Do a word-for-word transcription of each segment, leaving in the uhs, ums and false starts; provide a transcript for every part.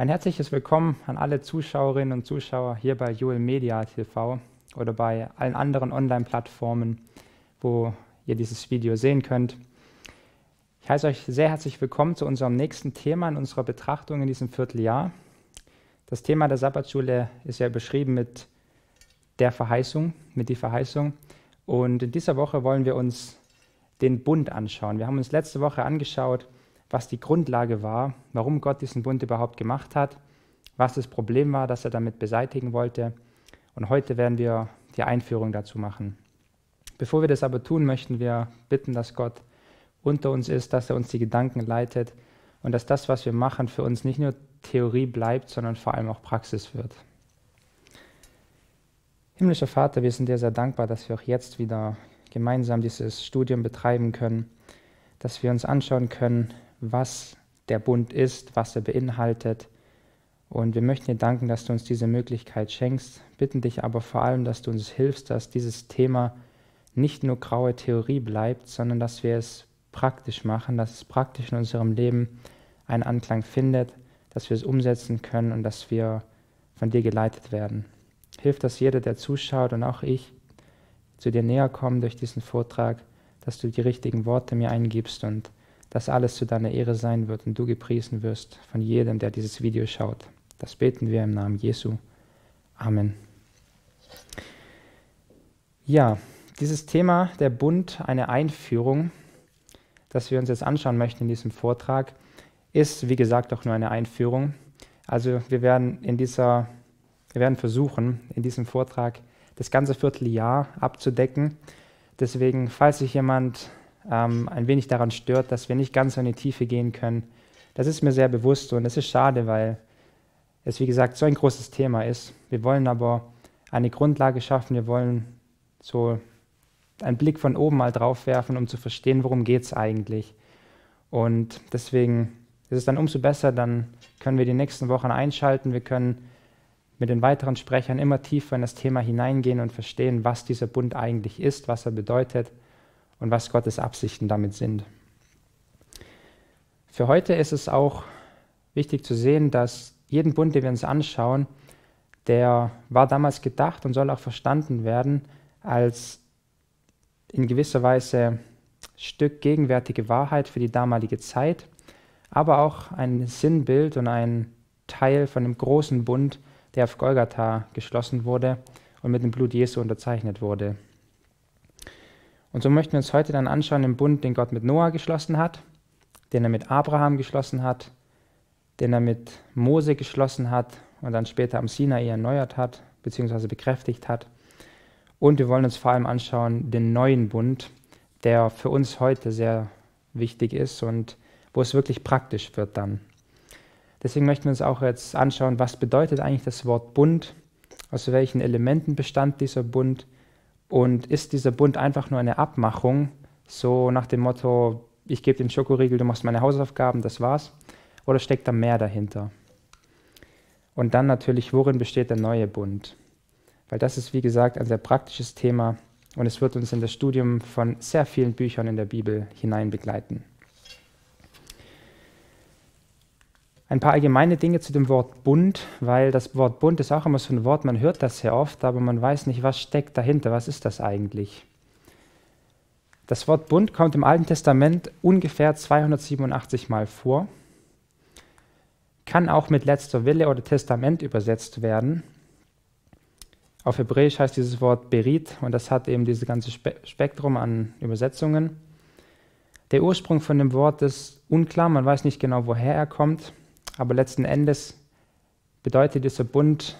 Ein herzliches Willkommen an alle Zuschauerinnen und Zuschauer hier bei Joel Media T V oder bei allen anderen Online-Plattformen, wo ihr dieses Video sehen könnt. Ich heiße euch sehr herzlich willkommen zu unserem nächsten Thema in unserer Betrachtung in diesem Vierteljahr. Das Thema der Sabbatschule ist ja beschrieben mit der Verheißung, mit die Verheißung. Und in dieser Woche wollen wir uns den Bund anschauen. Wir haben uns letzte Woche angeschaut, was die Grundlage war, warum Gott diesen Bund überhaupt gemacht hat, was das Problem war, das er damit beseitigen wollte. Und heute werden wir die Einführung dazu machen. Bevor wir das aber tun, möchten wir bitten, dass Gott unter uns ist, dass er uns die Gedanken leitet und dass das, was wir machen, für uns nicht nur Theorie bleibt, sondern vor allem auch Praxis wird. Himmlischer Vater, wir sind dir sehr dankbar, dass wir auch jetzt wieder gemeinsam dieses Studium betreiben können, dass wir uns anschauen können, was der Bund ist, was er beinhaltet. Und wir möchten dir danken, dass du uns diese Möglichkeit schenkst, bitten dich aber vor allem, dass du uns hilfst, dass dieses Thema nicht nur graue Theorie bleibt, sondern dass wir es praktisch machen, dass es praktisch in unserem Leben einen Anklang findet, dass wir es umsetzen können und dass wir von dir geleitet werden. Hilf, dass jeder, der zuschaut und auch ich, zu dir näher kommen durch diesen Vortrag, dass du die richtigen Worte mir eingibst und dass alles zu deiner Ehre sein wird und du gepriesen wirst von jedem, der dieses Video schaut. Das beten wir im Namen Jesu. Amen. Ja, dieses Thema, der Bund, eine Einführung, das wir uns jetzt anschauen möchten in diesem Vortrag, ist, wie gesagt, auch nur eine Einführung. Also wir werden, in dieser, wir werden versuchen, in diesem Vortrag das ganze Vierteljahr abzudecken. Deswegen, falls sich jemand ähm, ein wenig daran stört, dass wir nicht ganz so in die Tiefe gehen können, das ist mir sehr bewusst und es ist schade, weil es, wie gesagt, so ein großes Thema ist. Wir wollen aber eine Grundlage schaffen, wir wollen so einen Blick von oben mal drauf werfen, um zu verstehen, worum geht es eigentlich. Und deswegen ist es dann umso besser, dann können wir die nächsten Wochen einschalten, wir können mit den weiteren Sprechern immer tiefer in das Thema hineingehen und verstehen, was dieser Bund eigentlich ist, was er bedeutet und was Gottes Absichten damit sind. Für heute ist es auch wichtig zu sehen, dass jeden Bund, den wir uns anschauen, der war damals gedacht und soll auch verstanden werden als in gewisser Weise Stück gegenwärtige Wahrheit für die damalige Zeit, aber auch ein Sinnbild und ein Teil von dem großen Bund, der auf Golgatha geschlossen wurde und mit dem Blut Jesu unterzeichnet wurde. Und so möchten wir uns heute dann anschauen, den Bund, den Gott mit Noah geschlossen hat, den er mit Abraham geschlossen hat, den er mit Mose geschlossen hat und dann später am Sinai erneuert hat, beziehungsweise bekräftigt hat. Und wir wollen uns vor allem anschauen, den neuen Bund, der für uns heute sehr wichtig ist und wo es wirklich praktisch wird dann. Deswegen möchten wir uns auch jetzt anschauen, was bedeutet eigentlich das Wort Bund, aus welchen Elementen bestand dieser Bund und ist dieser Bund einfach nur eine Abmachung, so nach dem Motto, ich gebe den Schokoriegel, du machst meine Hausaufgaben, das war's, oder steckt da mehr dahinter? Und dann natürlich, worin besteht der neue Bund? Weil das ist, wie gesagt, ein sehr praktisches Thema und es wird uns in das Studium von sehr vielen Büchern in der Bibel hinein begleiten. Ein paar allgemeine Dinge zu dem Wort Bund, weil das Wort Bund ist auch immer so ein Wort, man hört das sehr oft, aber man weiß nicht, was steckt dahinter, was ist das eigentlich? Das Wort Bund kommt im Alten Testament ungefähr zweihundertsiebenundachtzig Mal vor, kann auch mit letzter Wille oder Testament übersetzt werden. Auf Hebräisch heißt dieses Wort Berit und das hat eben dieses ganze Spe- Spektrum an Übersetzungen. Der Ursprung von dem Wort ist unklar, man weiß nicht genau, woher er kommt. Aber letzten Endes bedeutet dieser Bund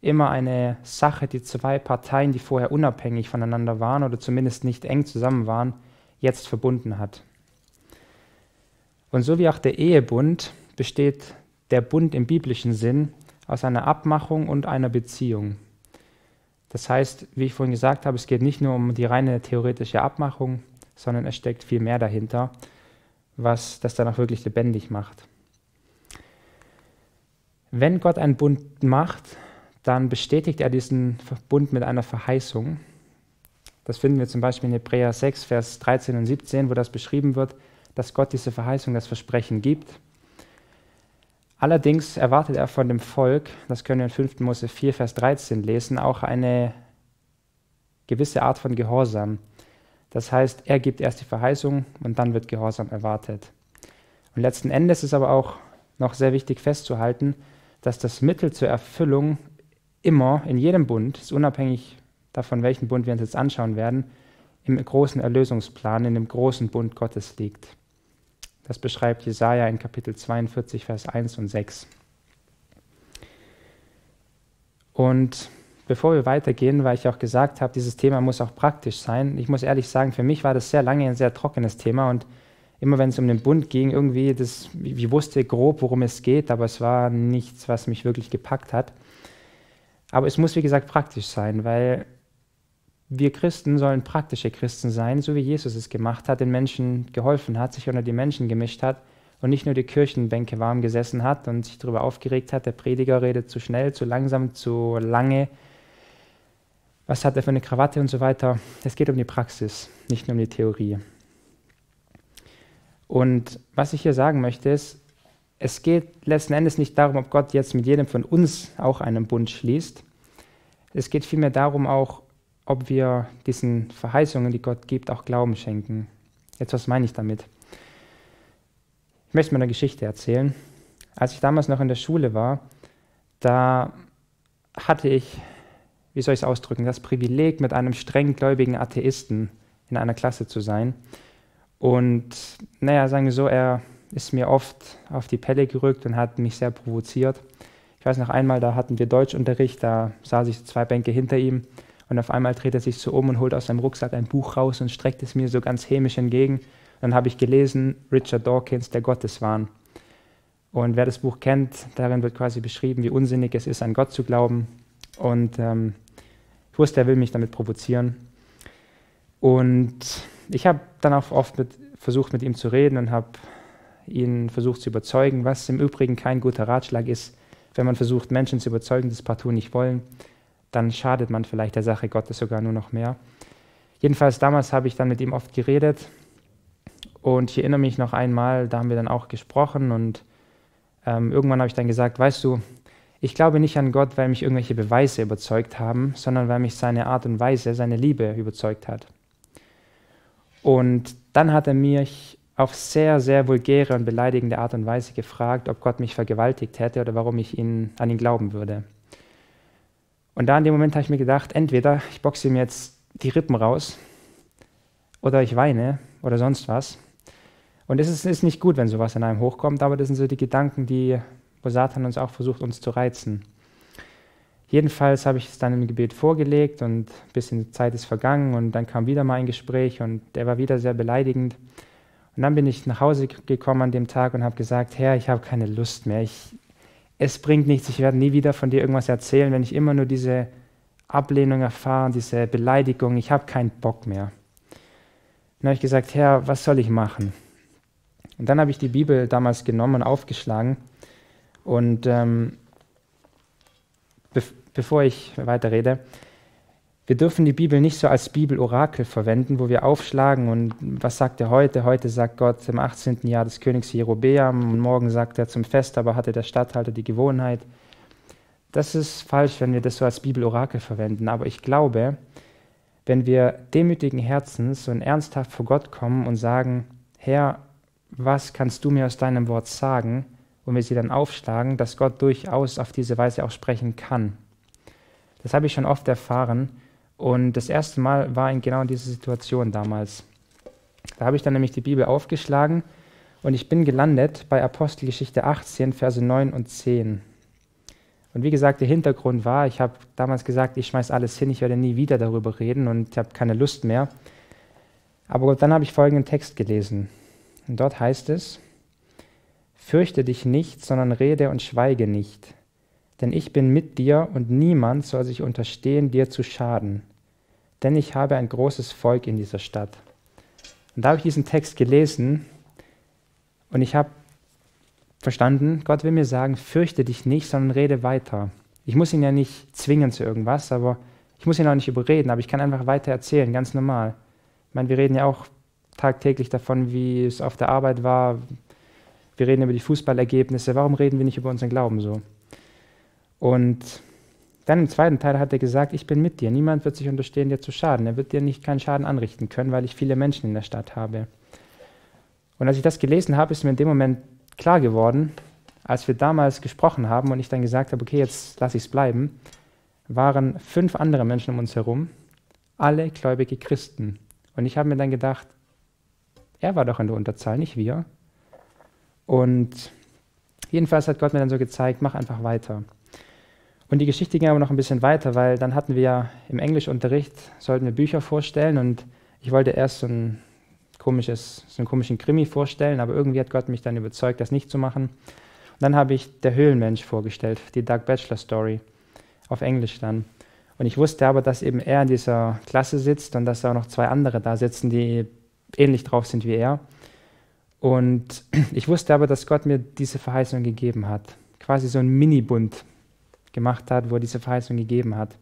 immer eine Sache, die zwei Parteien, die vorher unabhängig voneinander waren oder zumindest nicht eng zusammen waren, jetzt verbunden hat. Und so wie auch der Ehebund besteht der Bund im biblischen Sinn aus einer Abmachung und einer Beziehung. Das heißt, wie ich vorhin gesagt habe, es geht nicht nur um die reine theoretische Abmachung, sondern es steckt viel mehr dahinter, was das dann auch wirklich lebendig macht. Wenn Gott einen Bund macht, dann bestätigt er diesen Bund mit einer Verheißung. Das finden wir zum Beispiel in Hebräer sechs, Vers dreizehn und siebzehn, wo das beschrieben wird, dass Gott diese Verheißung, das Versprechen gibt. Allerdings erwartet er von dem Volk, das können wir in fünften Mose vier, Vers dreizehn lesen, auch eine gewisse Art von Gehorsam. Das heißt, er gibt erst die Verheißung und dann wird Gehorsam erwartet. Und letzten Endes ist aber auch noch sehr wichtig festzuhalten, dass das Mittel zur Erfüllung immer in jedem Bund, ist unabhängig davon, welchen Bund wir uns jetzt anschauen werden, im großen Erlösungsplan, in dem großen Bund Gottes liegt. Das beschreibt Jesaja in Kapitel zweiundvierzig, Vers eins und sechs. Und bevor wir weitergehen, weil ich auch gesagt habe, dieses Thema muss auch praktisch sein. Ich muss ehrlich sagen, für mich war das sehr lange ein sehr trockenes Thema und immer wenn es um den Bund ging, irgendwie, das, ich wusste grob, worum es geht, aber es war nichts, was mich wirklich gepackt hat. Aber es muss, wie gesagt, praktisch sein, weil wir Christen sollen praktische Christen sein, so wie Jesus es gemacht hat, den Menschen geholfen hat, sich unter die Menschen gemischt hat und nicht nur die Kirchenbänke warm gesessen hat und sich darüber aufgeregt hat, der Prediger redet zu schnell, zu langsam, zu lange. Was hat er für eine Krawatte und so weiter. Es geht um die Praxis, nicht nur um die Theorie. Und was ich hier sagen möchte ist, es geht letzten Endes nicht darum, ob Gott jetzt mit jedem von uns auch einen Bund schließt. Es geht vielmehr darum auch, ob wir diesen Verheißungen, die Gott gibt, auch Glauben schenken. Jetzt, was meine ich damit? Ich möchte mal eine Geschichte erzählen. Als ich damals noch in der Schule war, da hatte ich, wie soll ich es ausdrücken, das Privileg, mit einem strenggläubigen Atheisten in einer Klasse zu sein. Und naja, sagen wir so, er ist mir oft auf die Pelle gerückt und hat mich sehr provoziert. Ich weiß noch einmal, da hatten wir Deutschunterricht, da saß ich zwei Bänke hinter ihm und auf einmal dreht er sich so um und holt aus seinem Rucksack ein Buch raus und streckt es mir so ganz hämisch entgegen. Und dann habe ich gelesen, Richard Dawkins, Der Gotteswahn. Und wer das Buch kennt, darin wird quasi beschrieben, wie unsinnig es ist, an Gott zu glauben. Und ähm, ich wusste, er will mich damit provozieren. Und ich habe dann auch oft mit, versucht, mit ihm zu reden und habe ihn versucht zu überzeugen, was im Übrigen kein guter Ratschlag ist. Wenn man versucht, Menschen zu überzeugen, die es partout nicht wollen, dann schadet man vielleicht der Sache Gottes sogar nur noch mehr. Jedenfalls damals habe ich dann mit ihm oft geredet und ich erinnere mich noch einmal, da haben wir dann auch gesprochen und ähm, irgendwann habe ich dann gesagt, weißt du, ich glaube nicht an Gott, weil mich irgendwelche Beweise überzeugt haben, sondern weil mich seine Art und Weise, seine Liebe überzeugt hat. Und dann hat er mich auf sehr, sehr vulgäre und beleidigende Art und Weise gefragt, ob Gott mich vergewaltigt hätte oder warum ich ihn, an ihn glauben würde. Und da in dem Moment habe ich mir gedacht, entweder ich boxe ihm jetzt die Rippen raus oder ich weine oder sonst was. Und es ist, ist nicht gut, wenn sowas in einem hochkommt, aber das sind so die Gedanken, die, wo Satan uns auch versucht, uns zu reizen. Jedenfalls habe ich es dann im Gebet vorgelegt und ein bisschen Zeit ist vergangen und dann kam wieder mal ein Gespräch und der war wieder sehr beleidigend. Und dann bin ich nach Hause gekommen an dem Tag und habe gesagt, Herr, ich habe keine Lust mehr, ich, es bringt nichts, ich werde nie wieder von dir irgendwas erzählen, wenn ich immer nur diese Ablehnung erfahre, diese Beleidigung, ich habe keinen Bock mehr. Und dann habe ich gesagt, Herr, was soll ich machen? Und dann habe ich die Bibel damals genommen und aufgeschlagen und ähm, be bevor ich weiterrede, wir dürfen die Bibel nicht so als Bibelorakel verwenden, wo wir aufschlagen und was sagt er heute? Heute sagt Gott im achtzehnten Jahr des Königs Jerobeam und morgen sagt er zum Fest, aber hatte der Statthalter die Gewohnheit. Das ist falsch, wenn wir das so als Bibelorakel verwenden, aber ich glaube, wenn wir demütigen Herzens und ernsthaft vor Gott kommen und sagen, Herr, was kannst du mir aus deinem Wort sagen? Und wir sie dann aufschlagen, dass Gott durchaus auf diese Weise auch sprechen kann. Das habe ich schon oft erfahren. Und das erste Mal war in genau dieser Situation damals. Da habe ich dann nämlich die Bibel aufgeschlagen und ich bin gelandet bei Apostelgeschichte achtzehn, Verse neun und zehn. Und wie gesagt, der Hintergrund war, ich habe damals gesagt, ich schmeiß alles hin, ich werde nie wieder darüber reden und ich habe keine Lust mehr. Aber dann habe ich folgenden Text gelesen. Und dort heißt es, fürchte dich nicht, sondern rede und schweige nicht. Denn ich bin mit dir und niemand soll sich unterstehen, dir zu schaden. Denn ich habe ein großes Volk in dieser Stadt. Und da habe ich diesen Text gelesen und ich habe verstanden, Gott will mir sagen, fürchte dich nicht, sondern rede weiter. Ich muss ihn ja nicht zwingen zu irgendwas, aber ich muss ihn auch nicht überreden, aber ich kann einfach weiter erzählen, ganz normal. Ich meine, wir reden ja auch tagtäglich davon, wie es auf der Arbeit war, Wir reden über die Fußballergebnisse. Warum reden wir nicht über unseren Glauben so? Und dann im zweiten Teil hat er gesagt, ich bin mit dir. Niemand wird sich unterstehen, dir zu schaden. Er wird dir nicht keinen Schaden anrichten können, weil ich viele Menschen in der Stadt habe. Und als ich das gelesen habe, ist mir in dem Moment klar geworden, als wir damals gesprochen haben und ich dann gesagt habe, okay, jetzt lasse ich es bleiben, waren fünf andere Menschen um uns herum, alle gläubige Christen. Und ich habe mir dann gedacht, er war doch in der Unterzahl, nicht wir. Und jedenfalls hat Gott mir dann so gezeigt, mach einfach weiter. Und die Geschichte ging aber noch ein bisschen weiter, weil dann hatten wir im Englischunterricht, sollten wir Bücher vorstellen und ich wollte erst so ein komisches, so einen komischen Krimi vorstellen, aber irgendwie hat Gott mich dann überzeugt, das nicht zu machen. Und dann habe ich Der Höhlenmensch vorgestellt, die Doug Batchelor Story, auf Englisch dann. Und ich wusste aber, dass eben er in dieser Klasse sitzt und dass da auch noch zwei andere da sitzen, die ähnlich drauf sind wie er. Und ich wusste aber, dass Gott mir diese Verheißung gegeben hat, quasi so ein Mini-Bund gemacht hat, wo er diese Verheißung gegeben hat.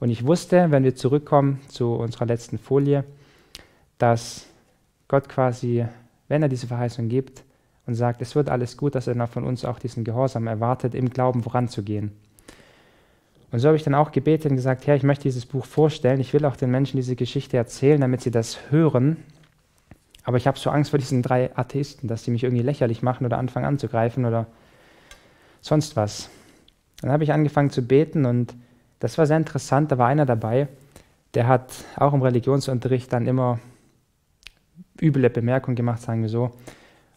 Und ich wusste, wenn wir zurückkommen zu unserer letzten Folie, dass Gott quasi, wenn er diese Verheißung gibt und sagt, es wird alles gut, dass er dann von uns auch diesen Gehorsam erwartet, im Glauben voranzugehen. Und so habe ich dann auch gebetet und gesagt, Herr, ich möchte dieses Buch vorstellen, ich will auch den Menschen diese Geschichte erzählen, damit sie das hören. Aber ich habe so Angst vor diesen drei Atheisten, dass sie mich irgendwie lächerlich machen oder anfangen anzugreifen oder sonst was. Dann habe ich angefangen zu beten und das war sehr interessant, da war einer dabei, der hat auch im Religionsunterricht dann immer üble Bemerkungen gemacht, sagen wir so.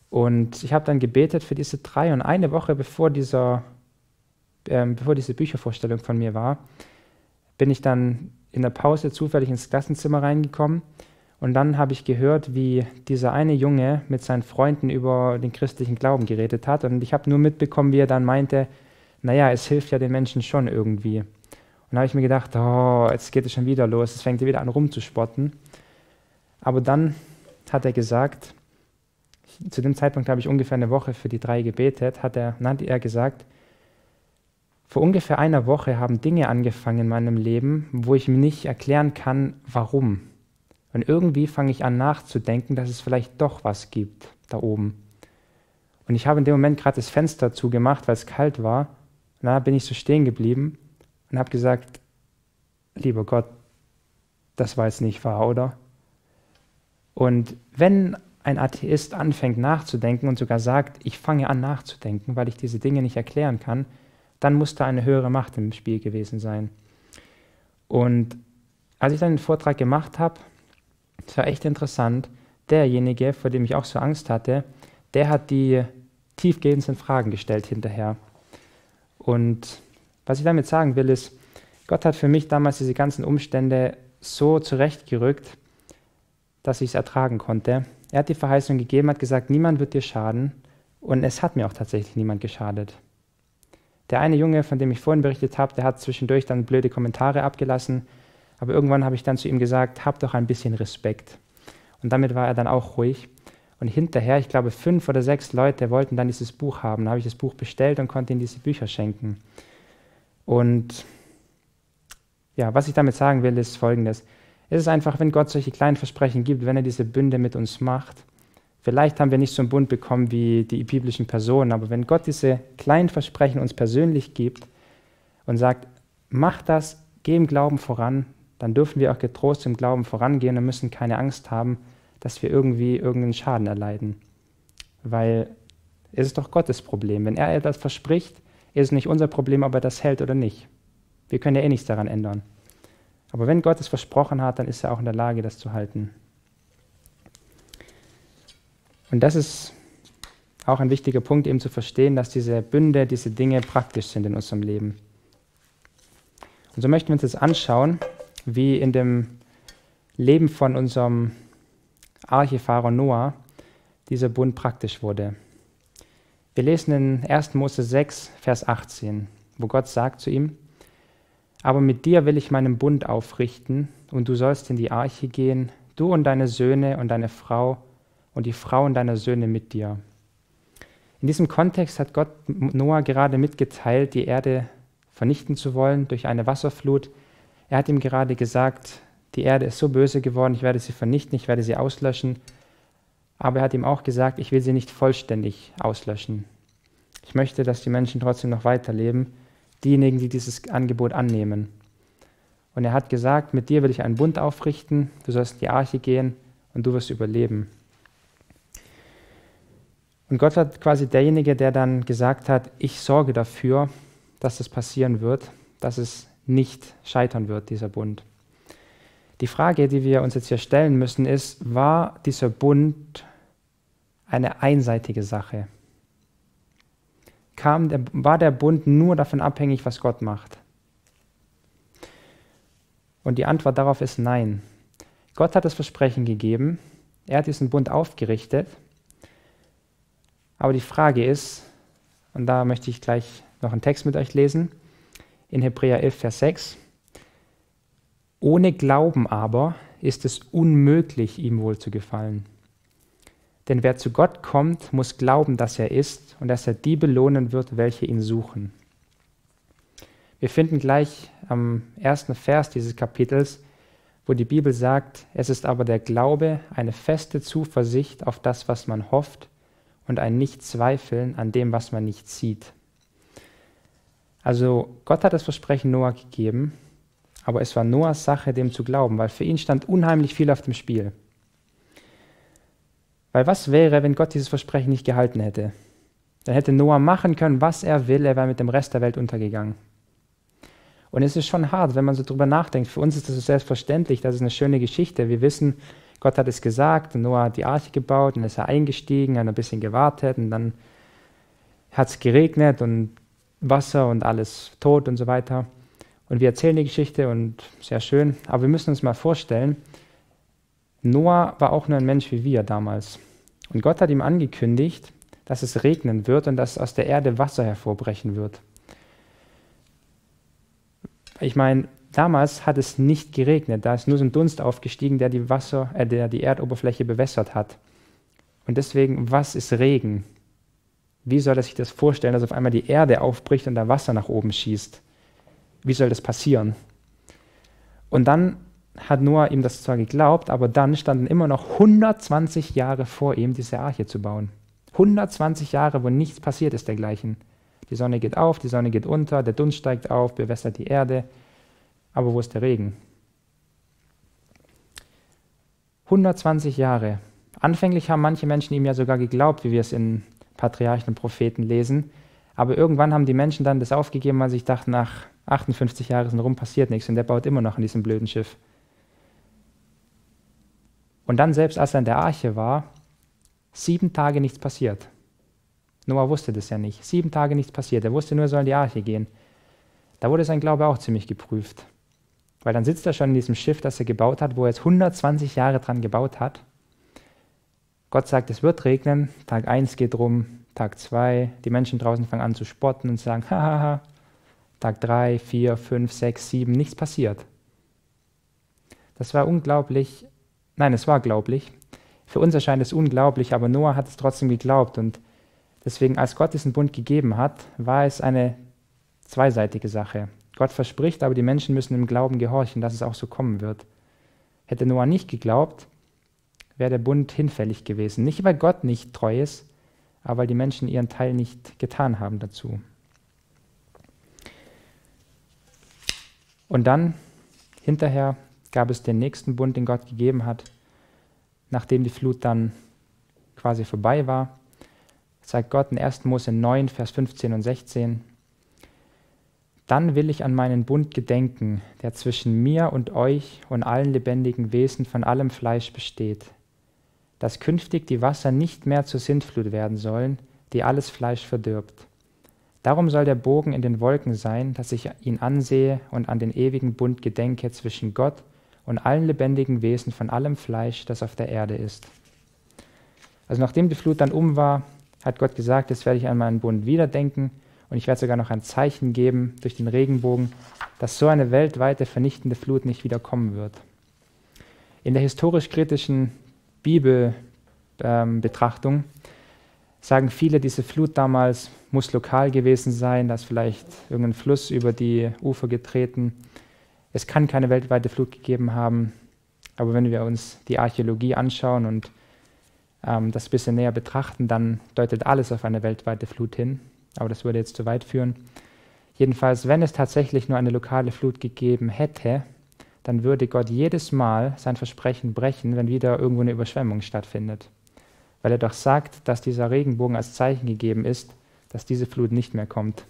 Und ich habe dann gebetet für diese drei und eine Woche bevor dieser, äh, bevor diese Büchervorstellung von mir war, bin ich dann in der Pause zufällig ins Klassenzimmer reingekommen und dann habe ich gehört, wie dieser eine Junge mit seinen Freunden über den christlichen Glauben geredet hat und ich habe nur mitbekommen, wie er dann meinte, naja, es hilft ja den Menschen schon irgendwie. Und da habe ich mir gedacht, oh, jetzt geht es schon wieder los, es fängt wieder an rumzuspotten. Aber dann hat er gesagt, zu dem Zeitpunkt habe ich ungefähr eine Woche für die drei gebetet, hat er, dann hat er gesagt, vor ungefähr einer Woche haben Dinge angefangen in meinem Leben, wo ich mir nicht erklären kann, warum. Und irgendwie fange ich an nachzudenken, dass es vielleicht doch was gibt da oben. Und ich habe in dem Moment gerade das Fenster zugemacht, weil es kalt war. Na, bin ich so stehen geblieben und habe gesagt, lieber Gott, das war jetzt nicht wahr, oder? Und wenn ein Atheist anfängt nachzudenken und sogar sagt, ich fange an nachzudenken, weil ich diese Dinge nicht erklären kann, dann muss da eine höhere Macht im Spiel gewesen sein. Und als ich dann den Vortrag gemacht habe, das war echt interessant, derjenige, vor dem ich auch so Angst hatte, der hat die tiefgehendsten Fragen gestellt hinterher. Und was ich damit sagen will, ist, Gott hat für mich damals diese ganzen Umstände so zurechtgerückt, dass ich es ertragen konnte. Er hat die Verheißung gegeben, hat gesagt, niemand wird dir schaden. Und es hat mir auch tatsächlich niemand geschadet. Der eine Junge, von dem ich vorhin berichtet habe, der hat zwischendurch dann blöde Kommentare abgelassen. Aber irgendwann habe ich dann zu ihm gesagt, hab doch ein bisschen Respekt. Und damit war er dann auch ruhig. Und hinterher, ich glaube, fünf oder sechs Leute wollten dann dieses Buch haben. Da habe ich das Buch bestellt und konnte ihnen diese Bücher schenken. Und ja, was ich damit sagen will, ist Folgendes. Es ist einfach, wenn Gott solche kleinen Versprechen gibt, wenn er diese Bünde mit uns macht, vielleicht haben wir nicht so einen Bund bekommen wie die biblischen Personen, aber wenn Gott diese kleinen Versprechen uns persönlich gibt und sagt, mach das, geh im Glauben voran, dann dürfen wir auch getrost im Glauben vorangehen und müssen keine Angst haben, dass wir irgendwie irgendeinen Schaden erleiden. Weil es ist doch Gottes Problem. Wenn er etwas verspricht, ist es nicht unser Problem, ob er das hält oder nicht. Wir können ja eh nichts daran ändern. Aber wenn Gott es versprochen hat, dann ist er auch in der Lage, das zu halten. Und das ist auch ein wichtiger Punkt, eben zu verstehen, dass diese Bünde, diese Dinge praktisch sind in unserem Leben. Und so möchten wir uns jetzt anschauen, wie in dem Leben von unserem Archefahrer Noah dieser Bund praktisch wurde. Wir lesen in erster Mose sechs, Vers achtzehn, wo Gott sagt zu ihm, aber mit dir will ich meinen Bund aufrichten, und du sollst in die Arche gehen, du und deine Söhne und deine Frau und die Frauen deiner Söhne mit dir. In diesem Kontext hat Gott Noah gerade mitgeteilt, die Erde vernichten zu wollen durch eine Wasserflut. Er hat ihm gerade gesagt, die Erde ist so böse geworden, ich werde sie vernichten, ich werde sie auslöschen. aber er hat ihm auch gesagt, ich will sie nicht vollständig auslöschen. Ich möchte, dass die Menschen trotzdem noch weiterleben, diejenigen, die dieses Angebot annehmen. Und er hat gesagt, mit dir will ich einen Bund aufrichten, du sollst in die Arche gehen und du wirst überleben. Und Gott war quasi derjenige, der dann gesagt hat, ich sorge dafür, dass das passieren wird, dass es nicht scheitern wird, dieser Bund. Die Frage, die wir uns jetzt hier stellen müssen, ist, war dieser Bund eine einseitige Sache? Kam der, war der Bund nur davon abhängig, was Gott macht? Und die Antwort darauf ist nein. Gott hat das Versprechen gegeben, er hat diesen Bund aufgerichtet, aber die Frage ist, und da möchte ich gleich noch einen Text mit euch lesen, in Hebräer elf, Vers sechs, ohne Glauben aber ist es unmöglich, ihm wohl zu gefallen. Denn wer zu Gott kommt, muss glauben, dass er ist und dass er die belohnen wird, welche ihn suchen. Wir finden gleich am ersten Vers dieses Kapitels, wo die Bibel sagt, es ist aber der Glaube eine feste Zuversicht auf das, was man hofft und ein Nichtzweifeln an dem, was man nicht sieht. Also Gott hat das Versprechen Noah gegeben, aber es war Noahs Sache, dem zu glauben, weil für ihn stand unheimlich viel auf dem Spiel. Weil was wäre, wenn Gott dieses Versprechen nicht gehalten hätte? Dann hätte Noah machen können, was er will, er wäre mit dem Rest der Welt untergegangen. Und es ist schon hart, wenn man so drüber nachdenkt. Für uns ist das so selbstverständlich, das ist eine schöne Geschichte. Wir wissen, Gott hat es gesagt und Noah hat die Arche gebaut und ist er eingestiegen, hat ein bisschen gewartet und dann hat es geregnet und Wasser und alles tot und so weiter. Und wir erzählen die Geschichte und sehr schön, aber wir müssen uns mal vorstellen, Noah war auch nur ein Mensch wie wir damals. Und Gott hat ihm angekündigt, dass es regnen wird und dass aus der Erde Wasser hervorbrechen wird. Ich meine, damals hat es nicht geregnet, da ist nur so ein Dunst aufgestiegen, der die, Wasser, äh, der die Erdoberfläche bewässert hat. Und deswegen, was ist Regen? Wie soll er sich das vorstellen, dass auf einmal die Erde aufbricht und da Wasser nach oben schießt? Wie soll das passieren? Und dann hat Noah ihm das zwar geglaubt, aber dann standen immer noch hundertzwanzig Jahre vor ihm, diese Arche zu bauen. hundertzwanzig Jahre, wo nichts passiert ist dergleichen. Die Sonne geht auf, die Sonne geht unter, der Dunst steigt auf, bewässert die Erde. Aber wo ist der Regen? hundertzwanzig Jahre. Anfänglich haben manche Menschen ihm ja sogar geglaubt, wie wir es in Patriarchen und Propheten lesen. Aber irgendwann haben die Menschen dann das aufgegeben, weil sie sich dachten, nach achtundfünfzig Jahren sind rum, passiert nichts und der baut immer noch an diesem blöden Schiff. Und dann selbst, als er in der Arche war, sieben Tage nichts passiert. Noah wusste das ja nicht. Sieben Tage nichts passiert. Er wusste nur, er soll in die Arche gehen. Da wurde sein Glaube auch ziemlich geprüft. Weil dann sitzt er schon in diesem Schiff, das er gebaut hat, wo er jetzt hundertzwanzig Jahre dran gebaut hat. Gott sagt, es wird regnen. Tag eins geht rum, Tag zwei. Die Menschen draußen fangen an zu spotten und sagen, hahaha. Tag drei, vier, fünf, sechs, sieben, nichts passiert. Das war unglaublich. Nein, es war glaublich. Für uns erscheint es unglaublich, aber Noah hat es trotzdem geglaubt und deswegen, als Gott diesen Bund gegeben hat, war es eine zweiseitige Sache. Gott verspricht, aber die Menschen müssen im Glauben gehorchen, dass es auch so kommen wird. Hätte Noah nicht geglaubt, wäre der Bund hinfällig gewesen. Nicht, weil Gott nicht treu ist, aber weil die Menschen ihren Teil nicht getan haben dazu. Und dann, hinterher, gab es den nächsten Bund, den Gott gegeben hat. Nachdem die Flut dann quasi vorbei war, sagt Gott in ersten Mose neun, Vers fünfzehn und sechzehn, dann will ich an meinen Bund gedenken, der zwischen mir und euch und allen lebendigen Wesen von allem Fleisch besteht, dass künftig die Wasser nicht mehr zur Sintflut werden sollen, die alles Fleisch verdirbt. Darum soll der Bogen in den Wolken sein, dass ich ihn ansehe und an den ewigen Bund gedenke zwischen Gott und allen lebendigen Wesen von allem Fleisch, das auf der Erde ist. Also nachdem die Flut dann um war, hat Gott gesagt, jetzt werde ich an meinen Bund wieder denken und ich werde sogar noch ein Zeichen geben durch den Regenbogen, dass so eine weltweite vernichtende Flut nicht wieder kommen wird. In der historisch-kritischen Bibelbetrachtung ähm, sagen viele, diese Flut damals muss lokal gewesen sein, dass vielleicht irgendein Fluss über die Ufer getreten. Es kann keine weltweite Flut gegeben haben, aber wenn wir uns die Archäologie anschauen und ähm, das ein bisschen näher betrachten, dann deutet alles auf eine weltweite Flut hin. Aber das würde jetzt zu weit führen. Jedenfalls, wenn es tatsächlich nur eine lokale Flut gegeben hätte, dann würde Gott jedes Mal sein Versprechen brechen, wenn wieder irgendwo eine Überschwemmung stattfindet. Weil er doch sagt, dass dieser Regenbogen als Zeichen gegeben ist, dass diese Flut nicht mehr kommt.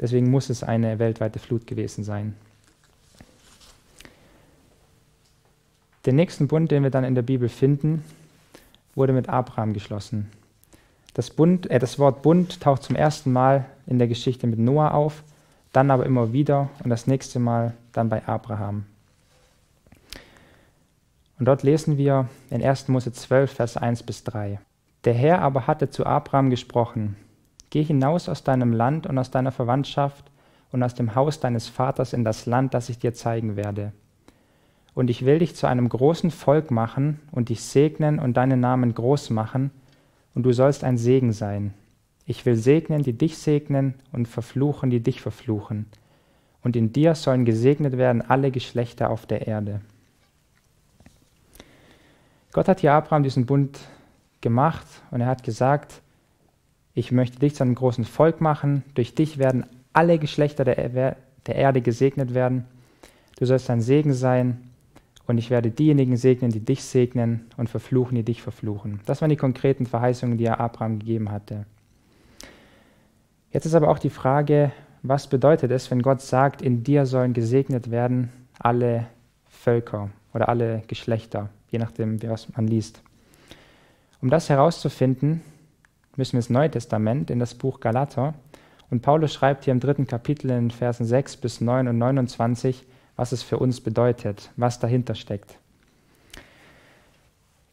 Deswegen muss es eine weltweite Flut gewesen sein. Der nächste Bund, den wir dann in der Bibel finden, wurde mit Abraham geschlossen. Das, Bund, äh, das Wort Bund taucht zum ersten Mal in der Geschichte mit Noah auf, dann aber immer wieder und das nächste Mal dann bei Abraham. Und dort lesen wir in ersten Mose zwölf, Vers eins bis drei. Der Herr aber hatte zu Abraham gesprochen: Geh hinaus aus deinem Land und aus deiner Verwandtschaft und aus dem Haus deines Vaters in das Land, das ich dir zeigen werde. Und ich will dich zu einem großen Volk machen und dich segnen und deinen Namen groß machen, und du sollst ein Segen sein. Ich will segnen, die dich segnen, und verfluchen, die dich verfluchen. Und in dir sollen gesegnet werden alle Geschlechter auf der Erde. Gott hat hier Abraham diesen Bund gemacht und er hat gesagt, ich möchte dich zu einem großen Volk machen, durch dich werden alle Geschlechter der, er der Erde gesegnet werden. Du sollst ein Segen sein und ich werde diejenigen segnen, die dich segnen und verfluchen, die dich verfluchen. Das waren die konkreten Verheißungen, die er Abraham gegeben hatte. Jetzt ist aber auch die Frage, was bedeutet es, wenn Gott sagt, in dir sollen gesegnet werden alle Völker oder alle Geschlechter, je nachdem, was man liest. Um das herauszufinden, müssen wir ins Neue Testament, in das Buch Galater. Und Paulus schreibt hier im dritten Kapitel in Versen sechs bis neun und neunundzwanzig, was es für uns bedeutet, was dahinter steckt.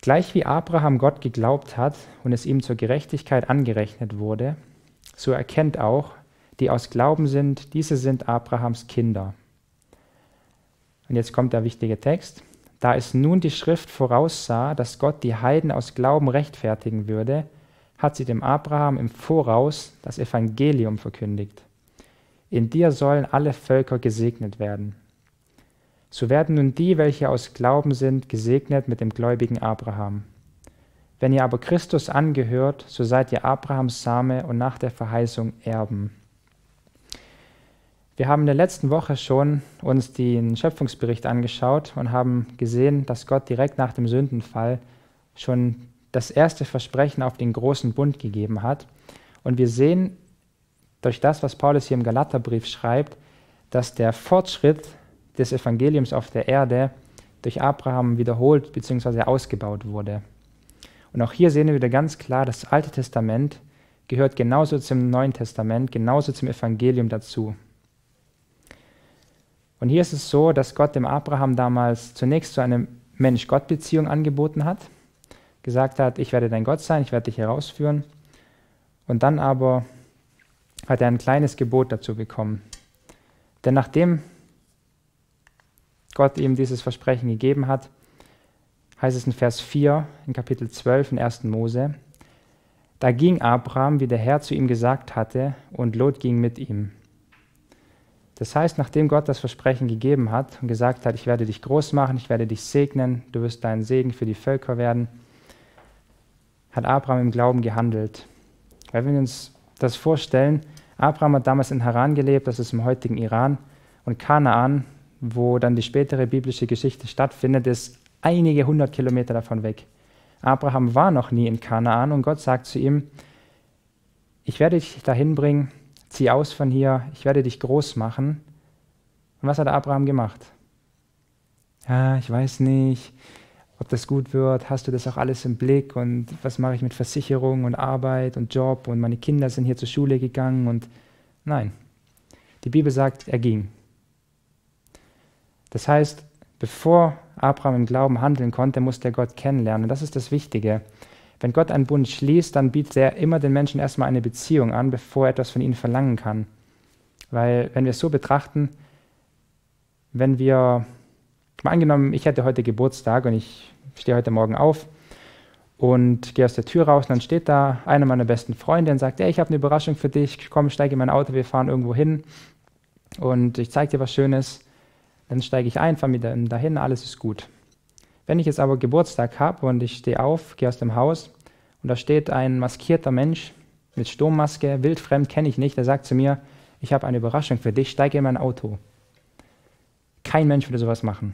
Gleich wie Abraham Gott geglaubt hat und es ihm zur Gerechtigkeit angerechnet wurde, so erkennt auch, die aus Glauben sind, diese sind Abrahams Kinder. Und jetzt kommt der wichtige Text. Da es nun die Schrift voraussah, dass Gott die Heiden aus Glauben rechtfertigen würde, hat sie dem Abraham im Voraus das Evangelium verkündigt. In dir sollen alle Völker gesegnet werden. So werden nun die, welche aus Glauben sind, gesegnet mit dem gläubigen Abraham. Wenn ihr aber Christus angehört, so seid ihr Abrahams Same und nach der Verheißung Erben. Wir haben in der letzten Woche schon uns den Schöpfungsbericht angeschaut und haben gesehen, dass Gott direkt nach dem Sündenfall schon das erste Versprechen auf den großen Bund gegeben hat. Und wir sehen durch das, was Paulus hier im Galaterbrief schreibt, dass der Fortschritt des Evangeliums auf der Erde durch Abraham wiederholt bzw. ausgebaut wurde. Und auch hier sehen wir wieder ganz klar, das Alte Testament gehört genauso zum Neuen Testament, genauso zum Evangelium dazu. Und hier ist es so, dass Gott dem Abraham damals zunächst so eine Mensch-Gott-Beziehung angeboten hat, gesagt hat, ich werde dein Gott sein, ich werde dich herausführen. Und dann aber hat er ein kleines Gebot dazu bekommen. Denn nachdem Gott ihm dieses Versprechen gegeben hat, heißt es in Vers vier, in Kapitel zwölf, in ersten Mose, da ging Abraham, wie der Herr zu ihm gesagt hatte, und Lot ging mit ihm. Das heißt, nachdem Gott das Versprechen gegeben hat und gesagt hat, ich werde dich groß machen, ich werde dich segnen, du wirst dein Segen für die Völker werden, hat Abraham im Glauben gehandelt. Weil wenn wir uns das vorstellen, Abraham hat damals in Haran gelebt, das ist im heutigen Iran, und Kanaan, wo dann die spätere biblische Geschichte stattfindet, ist einige hundert Kilometer davon weg. Abraham war noch nie in Kanaan und Gott sagt zu ihm, ich werde dich dahin bringen, zieh aus von hier, ich werde dich groß machen. Und was hat Abraham gemacht? Ja, ich weiß nicht, ob das gut wird, hast du das auch alles im Blick und was mache ich mit Versicherung und Arbeit und Job und meine Kinder sind hier zur Schule gegangen und nein. Die Bibel sagt, er ging. Das heißt, bevor Abraham im Glauben handeln konnte, musste er Gott kennenlernen. Und das ist das Wichtige. Wenn Gott einen Bund schließt, dann bietet er immer den Menschen erstmal eine Beziehung an, bevor er etwas von ihnen verlangen kann. Weil, wenn wir es so betrachten, wenn wir, mal angenommen, ich hätte heute Geburtstag und ich stehe heute Morgen auf und gehe aus der Tür raus und dann steht da einer meiner besten Freunde und sagt, hey, ich habe eine Überraschung für dich, komm, steige in mein Auto, wir fahren irgendwo hin und ich zeige dir was Schönes. Dann steige ich ein, fahre mit dahin, alles ist gut. Wenn ich jetzt aber Geburtstag habe und ich stehe auf, gehe aus dem Haus und da steht ein maskierter Mensch mit Sturmmaske, wildfremd, kenne ich nicht, der sagt zu mir, ich habe eine Überraschung für dich, steige in mein Auto. Kein Mensch würde sowas machen.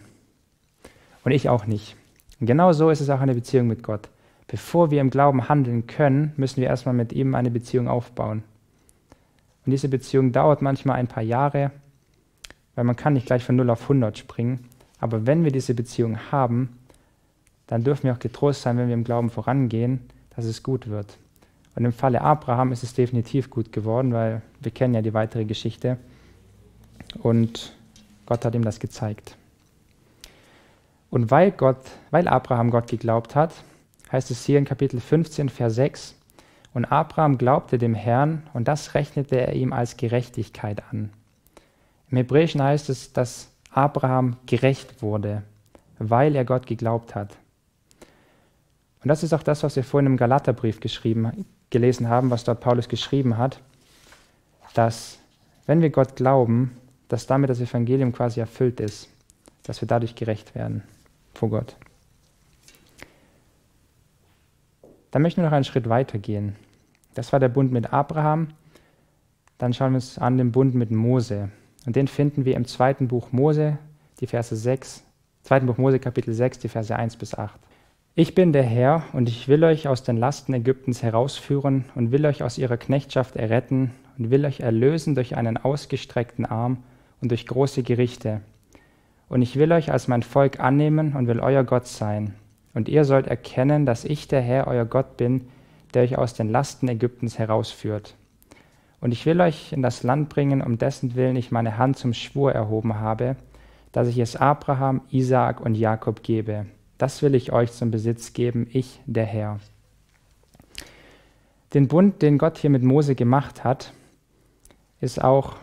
Und ich auch nicht. Und genau so ist es auch eine Beziehung mit Gott. Bevor wir im Glauben handeln können, müssen wir erstmal mit ihm eine Beziehung aufbauen. Und diese Beziehung dauert manchmal ein paar Jahre, weil man kann nicht gleich von null auf hundert springen. Aber wenn wir diese Beziehung haben, dann dürfen wir auch getrost sein, wenn wir im Glauben vorangehen, dass es gut wird. Und im Falle Abraham ist es definitiv gut geworden, weil wir kennen ja die weitere Geschichte. Und Gott hat ihm das gezeigt. Und weil, Gott, weil Abraham Gott geglaubt hat, heißt es hier in Kapitel fünfzehn, Vers sechs, und Abraham glaubte dem Herrn, und das rechnete er ihm als Gerechtigkeit an. Im Hebräischen heißt es, dass Abraham gerecht wurde, weil er Gott geglaubt hat. Und das ist auch das, was wir vorhin im Galaterbrief geschrieben, gelesen haben, was dort Paulus geschrieben hat, dass, wenn wir Gott glauben, dass damit das Evangelium quasi erfüllt ist, dass wir dadurch gerecht werden vor Gott. Dann möchten wir noch einen Schritt weiter gehen. Das war der Bund mit Abraham. Dann schauen wir uns an den Bund mit Mose. Und den finden wir im zweiten Buch Mose, die Verse sechs, zweiten Buch Mose, Kapitel sechs, die Verse eins bis acht. Ich bin der Herr, und ich will euch aus den Lasten Ägyptens herausführen und will euch aus ihrer Knechtschaft erretten und will euch erlösen durch einen ausgestreckten Arm und durch große Gerichte. Und ich will euch als mein Volk annehmen und will euer Gott sein. Und ihr sollt erkennen, dass ich der Herr, euer Gott bin, der euch aus den Lasten Ägyptens herausführt. Und ich will euch in das Land bringen, um dessen Willen ich meine Hand zum Schwur erhoben habe, dass ich es Abraham, Isaak und Jakob gebe. Das will ich euch zum Besitz geben, ich, der Herr. Den Bund, den Gott hier mit Mose gemacht hat, ist auch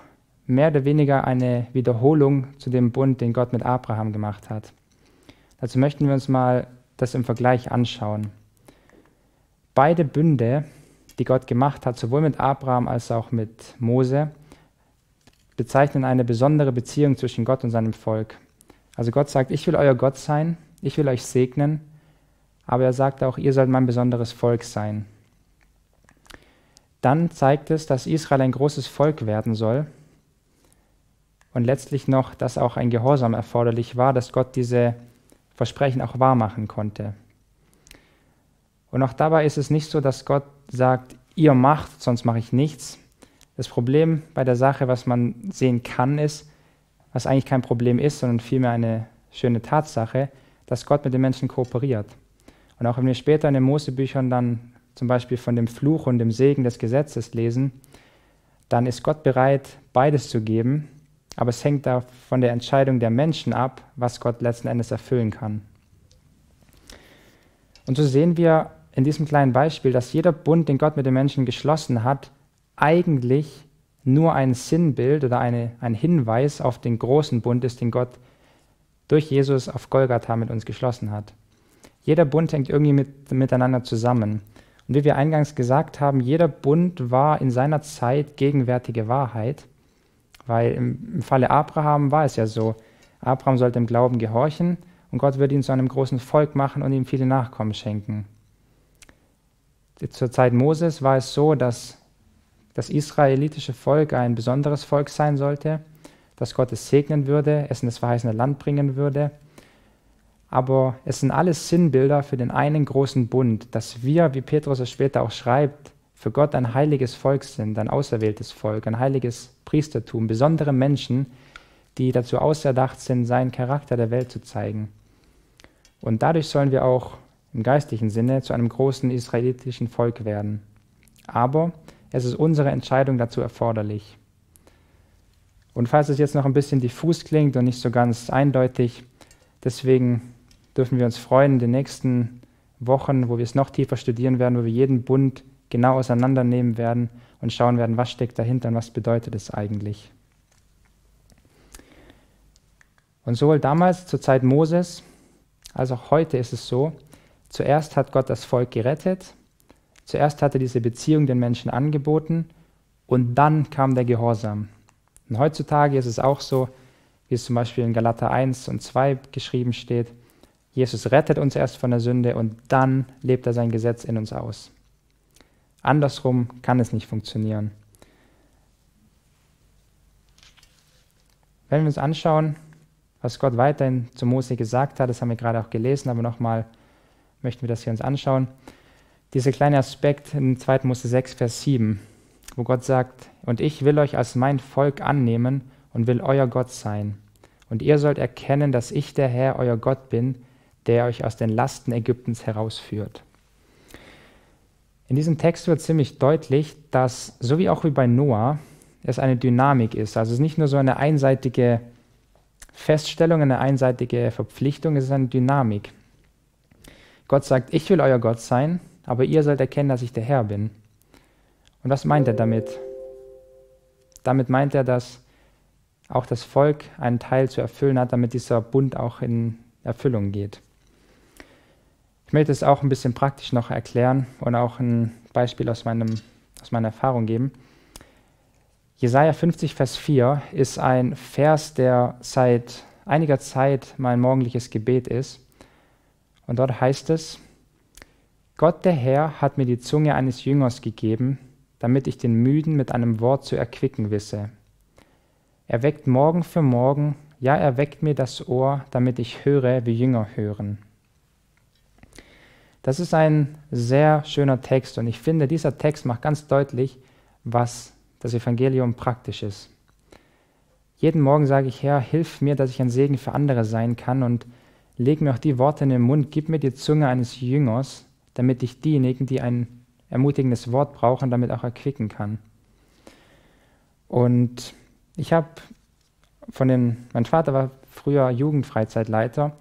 mehr oder weniger eine Wiederholung zu dem Bund, den Gott mit Abraham gemacht hat. Dazu möchten wir uns mal das im Vergleich anschauen. Beide Bünde, die Gott gemacht hat, sowohl mit Abraham als auch mit Mose, bezeichnen eine besondere Beziehung zwischen Gott und seinem Volk. Also Gott sagt, ich will euer Gott sein, ich will euch segnen, aber er sagt auch, ihr sollt mein besonderes Volk sein. Dann zeigt es, dass Israel ein großes Volk werden soll, und letztlich noch, dass auch ein Gehorsam erforderlich war, dass Gott diese Versprechen auch wahrmachen konnte. Und auch dabei ist es nicht so, dass Gott sagt, ihr macht, sonst mache ich nichts. Das Problem bei der Sache, was man sehen kann, ist, was eigentlich kein Problem ist, sondern vielmehr eine schöne Tatsache, dass Gott mit den Menschen kooperiert. Und auch wenn wir später in den Mosebüchern dann zum Beispiel von dem Fluch und dem Segen des Gesetzes lesen, dann ist Gott bereit, beides zu geben, aber es hängt da von der Entscheidung der Menschen ab, was Gott letzten Endes erfüllen kann. Und so sehen wir in diesem kleinen Beispiel, dass jeder Bund, den Gott mit den Menschen geschlossen hat, eigentlich nur ein Sinnbild oder eine, ein Hinweis auf den großen Bund ist, den Gott durch Jesus auf Golgatha mit uns geschlossen hat. Jeder Bund hängt irgendwie mit, miteinander zusammen. Und wie wir eingangs gesagt haben, jeder Bund war in seiner Zeit gegenwärtige Wahrheit. Weil im Falle Abraham war es ja so, Abraham sollte im Glauben gehorchen und Gott würde ihn zu einem großen Volk machen und ihm viele Nachkommen schenken. Zur Zeit Moses war es so, dass das israelitische Volk ein besonderes Volk sein sollte, dass Gott es segnen würde, es in das verheißene Land bringen würde. Aber es sind alles Sinnbilder für den einen großen Bund, dass wir, wie Petrus es später auch schreibt, für Gott ein heiliges Volk sind, ein auserwähltes Volk, ein heiliges Priestertum, besondere Menschen, die dazu auserdacht sind, seinen Charakter der Welt zu zeigen. Und dadurch sollen wir auch im geistlichen Sinne zu einem großen israelitischen Volk werden. Aber es ist unsere Entscheidung dazu erforderlich. Und falls es jetzt noch ein bisschen diffus klingt und nicht so ganz eindeutig, deswegen dürfen wir uns freuen, in den nächsten Wochen, wo wir es noch tiefer studieren werden, wo wir jeden Bund genau auseinandernehmen werden und schauen werden, was steckt dahinter und was bedeutet es eigentlich. Und sowohl damals zur Zeit Moses als auch heute ist es so, zuerst hat Gott das Volk gerettet, zuerst hat er diese Beziehung den Menschen angeboten und dann kam der Gehorsam. Und heutzutage ist es auch so, wie es zum Beispiel in Galater eins und zwei geschrieben steht, Jesus rettet uns erst von der Sünde und dann lebt er sein Gesetz in uns aus. Andersrum kann es nicht funktionieren. Wenn wir uns anschauen, was Gott weiterhin zu Mose gesagt hat, das haben wir gerade auch gelesen, aber nochmal möchten wir das hier uns anschauen. Dieser kleine Aspekt in zwei Mose sechs, Vers sieben, wo Gott sagt, und ich will euch als mein Volk annehmen und will euer Gott sein. Und ihr sollt erkennen, dass ich der Herr, euer Gott bin, der euch aus den Lasten Ägyptens herausführt. In diesem Text wird ziemlich deutlich, dass, so wie auch wie bei Noah, es eine Dynamik ist. Also es ist nicht nur so eine einseitige Feststellung, eine einseitige Verpflichtung, es ist eine Dynamik. Gott sagt, ich will euer Gott sein, aber ihr sollt erkennen, dass ich der Herr bin. Und was meint er damit? Damit meint er, dass auch das Volk einen Teil zu erfüllen hat, damit dieser Bund auch in Erfüllung geht. Ich möchte es auch ein bisschen praktisch noch erklären und auch ein Beispiel aus, meinem, aus meiner Erfahrung geben. Jesaja fünfzig, Vers vier ist ein Vers, der seit einiger Zeit mein morgendliches Gebet ist. Und dort heißt es, Gott der Herr hat mir die Zunge eines Jüngers gegeben, damit ich den Müden mit einem Wort zu erquicken wisse. Er weckt Morgen für Morgen, ja, er weckt mir das Ohr, damit ich höre, wie Jünger hören. Das ist ein sehr schöner Text und ich finde, dieser Text macht ganz deutlich, was das Evangelium praktisch ist. Jeden Morgen sage ich, Herr, hilf mir, dass ich ein Segen für andere sein kann und leg mir auch die Worte in den Mund, gib mir die Zunge eines Jüngers, damit ich diejenigen, die ein ermutigendes Wort brauchen, damit auch erquicken kann. Und Ich habe von den, mein Vater war früher Jugendfreizeitleiter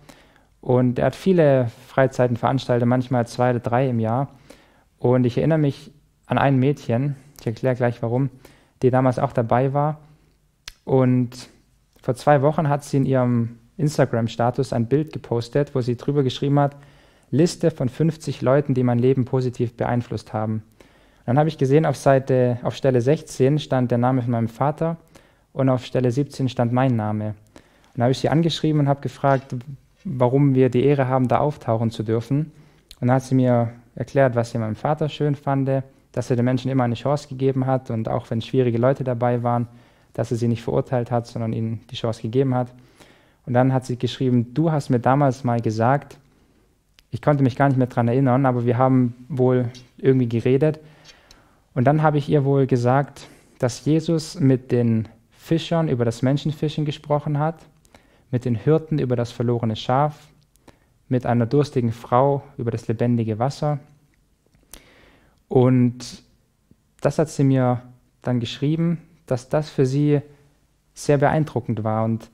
und er hat viele Freizeiten veranstaltet, manchmal zwei oder drei im Jahr. Und ich erinnere mich an ein Mädchen, ich erkläre gleich warum, die damals auch dabei war. Und vor zwei Wochen hat sie in ihrem Instagram-Status ein Bild gepostet, wo sie drüber geschrieben hat, Liste von fünfzig Leuten, die mein Leben positiv beeinflusst haben. Und dann habe ich gesehen, auf, Seite, auf Stelle sechzehn stand der Name von meinem Vater. Und auf Stelle siebzehn stand mein Name. Und da habe ich sie angeschrieben und habe gefragt, warum wir die Ehre haben, da auftauchen zu dürfen. Und dann hat sie mir erklärt, was sie meinem Vater schön fand, dass er den Menschen immer eine Chance gegeben hat und auch wenn schwierige Leute dabei waren, dass er sie nicht verurteilt hat, sondern ihnen die Chance gegeben hat. Und dann hat sie geschrieben, du hast mir damals mal gesagt, ich konnte mich gar nicht mehr daran erinnern, aber wir haben wohl irgendwie geredet. Und dann habe ich ihr wohl gesagt, dass Jesus mit den Fischern über das Menschenfischen gesprochen hat, mit den Hirten über das verlorene Schaf, mit einer durstigen Frau über das lebendige Wasser. Und das hat sie mir dann geschrieben, dass das für sie sehr beeindruckend war. Und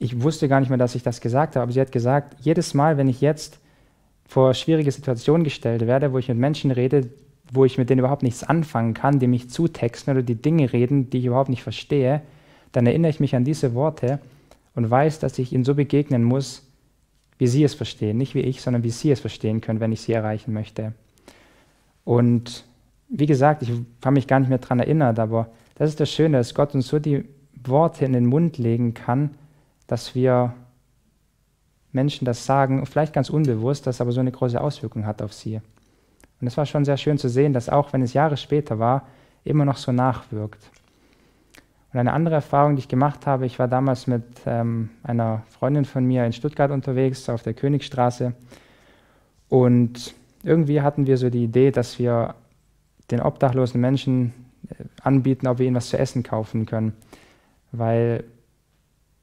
ich wusste gar nicht mehr, dass ich das gesagt habe, aber sie hat gesagt, jedes Mal, wenn ich jetzt vor schwierige Situationen gestellt werde, wo ich mit Menschen rede, wo ich mit denen überhaupt nichts anfangen kann, die mich zutexten oder die Dinge reden, die ich überhaupt nicht verstehe, dann erinnere ich mich an diese Worte und weiß, dass ich ihnen so begegnen muss, wie sie es verstehen. Nicht wie ich, sondern wie sie es verstehen können, wenn ich sie erreichen möchte. Und wie gesagt, ich habe mich gar nicht mehr daran erinnert, aber das ist das Schöne, dass Gott uns so die Worte in den Mund legen kann, dass wir Menschen das sagen, vielleicht ganz unbewusst, das aber so eine große Auswirkung hat auf sie. Und es war schon sehr schön zu sehen, dass auch, wenn es Jahre später war, immer noch so nachwirkt. Und eine andere Erfahrung, die ich gemacht habe, ich war damals mit ähm, einer Freundin von mir in Stuttgart unterwegs, auf der Königstraße. Und irgendwie hatten wir so die Idee, dass wir den obdachlosen Menschen anbieten, ob wir ihnen was zu essen kaufen können. Weil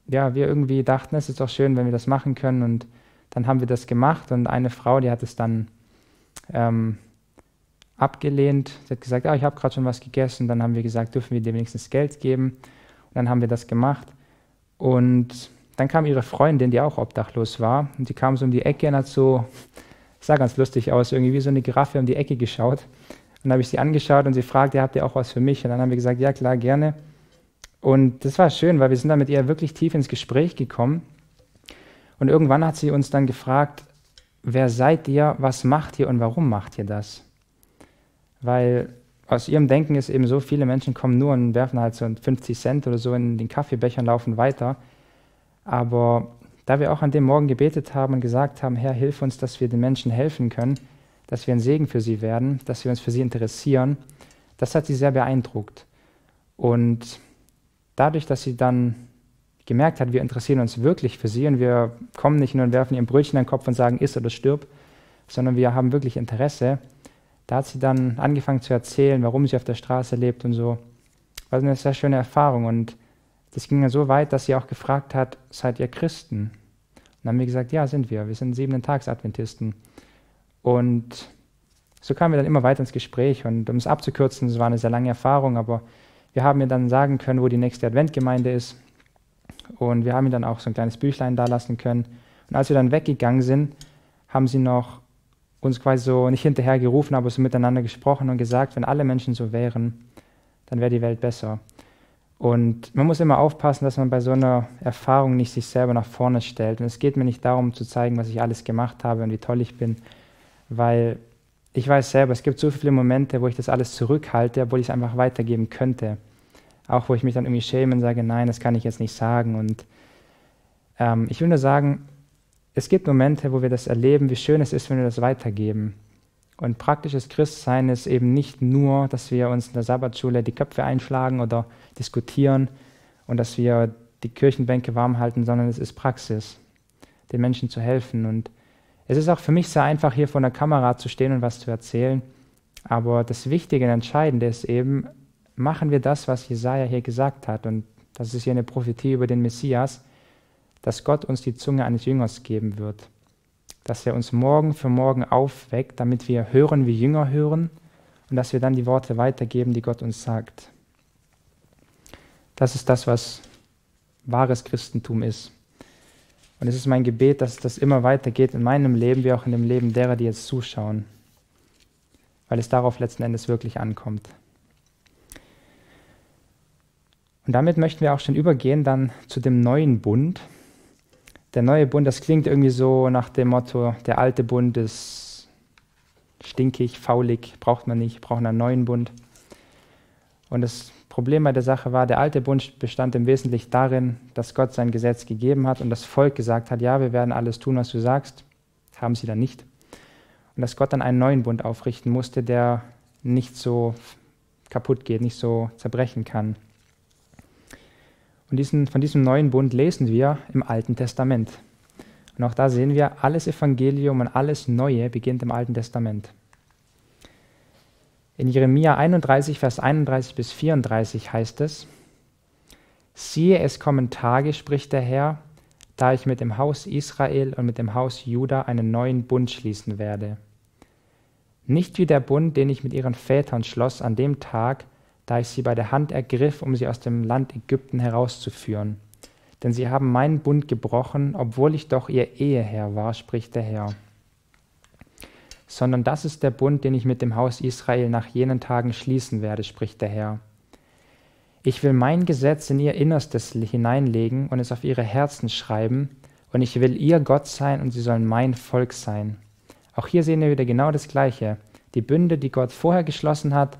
ja, wir irgendwie dachten, es ist doch schön, wenn wir das machen können. Und dann haben wir das gemacht und eine Frau, die hat es dann Ähm, abgelehnt. Sie hat gesagt, ah, ich habe gerade schon was gegessen. Dann haben wir gesagt, dürfen wir dir wenigstens Geld geben? Und dann haben wir das gemacht. Und dann kam ihre Freundin, die auch obdachlos war. Und die kam so um die Ecke und hat so, sah ganz lustig aus, irgendwie wie so eine Giraffe um die Ecke geschaut. Und dann habe ich sie angeschaut und sie fragte, habt ihr auch was für mich? Und dann haben wir gesagt, ja klar, gerne. Und das war schön, weil wir sind dann mit ihr wirklich tief ins Gespräch gekommen. Und irgendwann hat sie uns dann gefragt, wer seid ihr, was macht ihr und warum macht ihr das? Weil aus ihrem Denken ist eben so, viele Menschen kommen nur und werfen halt so fünfzig Cent oder so in den Kaffeebechern, laufen weiter. Aber Da wir auch an dem Morgen gebetet haben und gesagt haben, Herr, hilf uns, dass wir den Menschen helfen können, dass wir ein Segen für sie werden, dass wir uns für sie interessieren, das hat sie sehr beeindruckt. Und dadurch, dass sie dann gemerkt hat, wir interessieren uns wirklich für sie und wir kommen nicht nur und werfen ihr ein Brötchen in den Kopf und sagen, iss oder stirb, sondern wir haben wirklich Interesse, da hat sie dann angefangen zu erzählen, warum sie auf der Straße lebt und so. War eine sehr schöne Erfahrung und das ging ja so weit, dass sie auch gefragt hat, seid ihr Christen? Und dann haben wir gesagt, ja, sind wir, wir sind Siebenten-Tags-Adventisten. Und so kamen wir dann immer weiter ins Gespräch und um es abzukürzen, es war eine sehr lange Erfahrung, aber wir haben ihr dann sagen können, wo die nächste Adventgemeinde ist und wir haben ihr dann auch so ein kleines Büchlein dalassen können. Und als wir dann weggegangen sind, haben sie noch uns quasi so nicht hinterher gerufen, aber so miteinander gesprochen und gesagt, wenn alle Menschen so wären, dann wäre die Welt besser. Und man muss immer aufpassen, dass man bei so einer Erfahrung nicht sich selber nach vorne stellt. Und es geht mir nicht darum, zu zeigen, was ich alles gemacht habe und wie toll ich bin, weil ich weiß selber, es gibt so viele Momente, wo ich das alles zurückhalte, obwohl ich es einfach weitergeben könnte. Auch wo ich mich dann irgendwie schäme und sage, nein, das kann ich jetzt nicht sagen. Und ähm, ich will nur sagen, es gibt Momente, wo wir das erleben, wie schön es ist, wenn wir das weitergeben. Und praktisches Christsein ist eben nicht nur, dass wir uns in der Sabbatschule die Köpfe einschlagen oder diskutieren und dass wir die Kirchenbänke warm halten, sondern es ist Praxis, den Menschen zu helfen. Und es ist auch für mich sehr einfach, hier vor der Kamera zu stehen und was zu erzählen. Aber das Wichtige und Entscheidende ist eben, machen wir das, was Jesaja hier gesagt hat. Und das ist hier eine Prophetie über den Messias, dass Gott uns die Zunge eines Jüngers geben wird. Dass er uns morgen für morgen aufweckt, damit wir hören, wie Jünger hören und dass wir dann die Worte weitergeben, die Gott uns sagt. Das ist das, was wahres Christentum ist. Und es ist mein Gebet, dass das immer weitergeht in meinem Leben, wie auch in dem Leben derer, die jetzt zuschauen, weil es darauf letzten Endes wirklich ankommt. Und damit möchten wir auch schon übergehen dann zu dem neuen Bund. Der neue Bund, das klingt irgendwie so nach dem Motto, der alte Bund ist stinkig, faulig, braucht man nicht, braucht einen neuen Bund. Und das Problem bei der Sache war, der alte Bund bestand im Wesentlichen darin, dass Gott sein Gesetz gegeben hat und das Volk gesagt hat, ja, wir werden alles tun, was du sagst, haben sie dann nicht. Und dass Gott dann einen neuen Bund aufrichten musste, der nicht so kaputt geht, nicht so zerbrechen kann. Und diesen, von diesem neuen Bund lesen wir im Alten Testament. Und auch da sehen wir, alles Evangelium und alles Neue beginnt im Alten Testament. In Jeremia einunddreißig, Vers einunddreißig bis vierunddreißig heißt es, siehe, es kommen Tage, spricht der Herr, da ich mit dem Haus Israel und mit dem Haus Juda einen neuen Bund schließen werde. Nicht wie der Bund, den ich mit ihren Vätern schloss an dem Tag, da ich sie bei der Hand ergriff, um sie aus dem Land Ägypten herauszuführen. Denn sie haben meinen Bund gebrochen, obwohl ich doch ihr Eheherr war, spricht der Herr. Sondern das ist der Bund, den ich mit dem Haus Israel nach jenen Tagen schließen werde, spricht der Herr. Ich will mein Gesetz in ihr Innerstes hineinlegen und es auf ihre Herzen schreiben, und ich will ihr Gott sein, und sie sollen mein Volk sein. Auch hier sehen wir wieder genau das Gleiche. Die Bünde, die Gott vorher geschlossen hat,